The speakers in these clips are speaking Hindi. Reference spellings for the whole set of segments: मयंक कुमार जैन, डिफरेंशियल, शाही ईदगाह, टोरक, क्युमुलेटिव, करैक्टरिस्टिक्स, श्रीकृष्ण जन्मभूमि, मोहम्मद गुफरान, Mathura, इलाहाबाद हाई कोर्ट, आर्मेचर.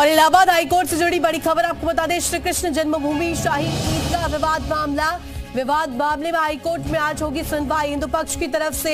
और इलाहाबाद हाई कोर्ट से जुड़ी बड़ी खबर आपको बता दें, श्रीकृष्ण जन्मभूमि शाही ईदगाह विवाद मामले में हाईकोर्ट में आज होगी सुनवाई। हिंदू पक्ष की तरफ से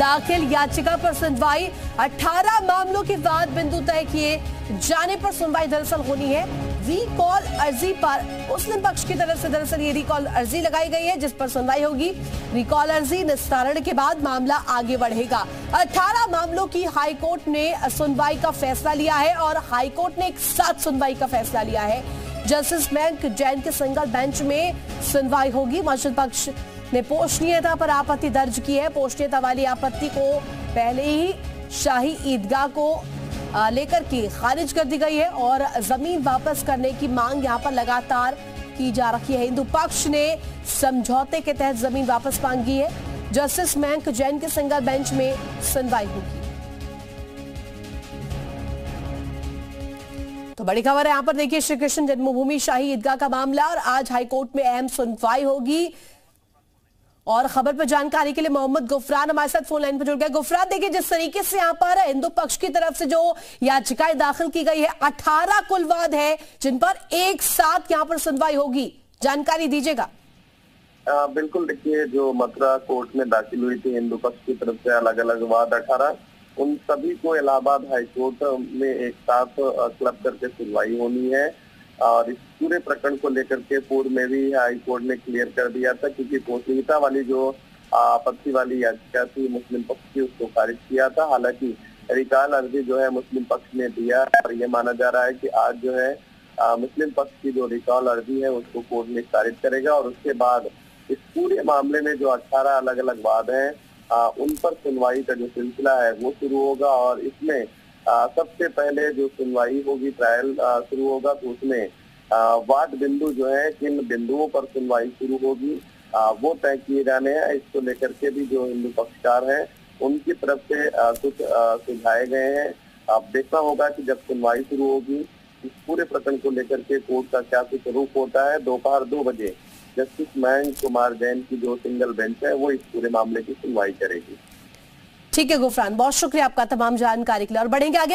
दाखिल याचिका पर सुनवाई। 18 मामलों के वाद बिंदु तय किए जाने पर सुनवाई दरअसल होनी है। रिकॉल अर्जी पर मुस्लिम पक्ष की तरफ से दरअसल ये रिकॉल अर्जी लगाई गई है जिस पर सुनवाई होगी। रिकॉल अर्जी निस्तारण के बाद मामला आगे बढ़ेगा। 18 मामलों की हाईकोर्ट ने सुनवाई का फैसला लिया है और हाईकोर्ट ने एक साथ सुनवाई का फैसला लिया है। जस्टिस मयंक जैन के सिंगल बेंच में सुनवाई होगी। मस्जिद पक्ष ने पोषणीयता पर आपत्ति दर्ज की है। पोषणीयता वाली आपत्ति को पहले ही शाही ईदगाह को लेकर के खारिज कर दी गई है और जमीन वापस करने की मांग यहां पर लगातार की जा रही है। हिंदू पक्ष ने समझौते के तहत जमीन वापस मांगी है। जस्टिस मयंक जैन के सिंगल बेंच में सुनवाई होगी। तो बड़ी खबर है यहाँ पर, देखिए श्री कृष्ण जन्मभूमि शाही ईदगाह का मामला और आज हाईकोर्ट में अहम सुनवाई होगी। और खबर पर जानकारी के लिए मोहम्मद गुफरान हमारे साथ फोन लाइन पर जुड़ गया। गुफरान, देखिए जिस तरीके से यहाँ पर हिंदू पक्ष की तरफ से जो याचिकाएं दाखिल की गई है, 18 कुलवाद है जिन पर एक साथ यहाँ पर सुनवाई होगी, जानकारी दीजिएगा। बिल्कुल, देखिए जो मथुरा कोर्ट में दाखिल हुई थी हिंदू पक्ष की तरफ से अलग अलग वाद 18, उन सभी को इलाहाबाद हाईकोर्ट में एक साथ क्लब करके सुनवाई होनी है। और इस पूरे प्रकरण को लेकर के पूर्व में भी हाई कोर्ट ने क्लियर कर दिया था, क्योंकि पोषणीयता वाली जो आपत्ति वाली याचिका थी मुस्लिम पक्ष की, उसको खारिज किया था। हालांकि रिकाल अर्जी जो है मुस्लिम पक्ष ने दिया और ये माना जा रहा है कि आज जो है मुस्लिम पक्ष की जो रिकाल अर्जी है उसको कोर्ट में खारिज करेगा और उसके बाद इस पूरे मामले में जो 18 अलग अलग वाद है उन पर सुनवाई का जो सिलसिला है वो शुरू होगा। और इसमें सबसे पहले जो सुनवाई होगी, ट्रायल शुरू होगा, तो उसमें वाद बिंदु जो है किन बिंदुओं पर सुनवाई शुरू होगी वो तय किए जाने हैं। इसको लेकर के भी जो हिंदू पक्षकार हैं उनकी तरफ से कुछ सुझाए गए हैं। अब देखना होगा कि जब सुनवाई शुरू होगी इस पूरे प्रकरण को लेकर के कोर्ट का क्या कुछ रूप होता है। दोपहर 2 बजे जस्टिस मयंक कुमार जैन की जो सिंगल बेंच है वो इस पूरे मामले की सुनवाई करेगी। ठीक है गुफरान, बहुत शुक्रिया आपका तमाम जानकारी के लिए और बढ़ेंगे आगे।